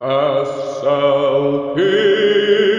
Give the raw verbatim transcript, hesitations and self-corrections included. as shall be.